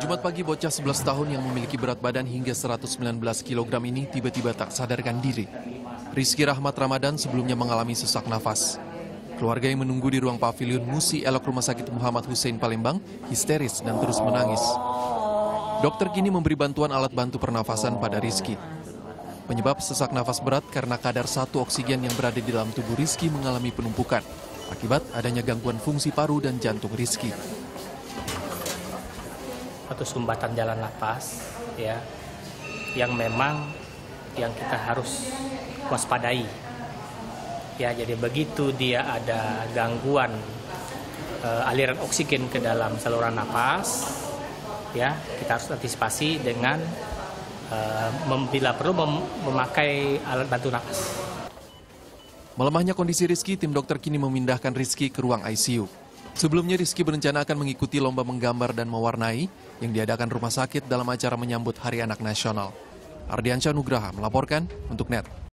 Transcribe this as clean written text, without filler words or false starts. Jumat pagi, bocah 11 tahun yang memiliki berat badan hingga 119 kg ini tiba-tiba tak sadarkan diri. Rizky Rahmat Ramadan sebelumnya mengalami sesak nafas. Keluarga yang menunggu di ruang pavilion Musi Elok Rumah Sakit Mohammad Husain Palembang histeris dan terus menangis. Dokter kini memberi bantuan alat bantu pernafasan pada Rizky. Penyebab sesak nafas berat karena kadar satu oksigen yang berada di dalam tubuh Rizky mengalami penumpukan akibat adanya gangguan fungsi paru dan jantung Rizky. Atau sumbatan jalan nafas, ya, yang memang yang kita harus waspadai. Ya, jadi begitu dia ada gangguan aliran oksigen ke dalam saluran nafas, ya, kita harus antisipasi dengan bila perlu memakai alat bantu nafas. Melemahnya kondisi Rizky, tim dokter kini memindahkan Rizky ke ruang ICU. Sebelumnya Rizky berencana akan mengikuti lomba menggambar dan mewarnai yang diadakan rumah sakit dalam acara menyambut Hari Anak Nasional. Ardian Sianugraha melaporkan untuk NET.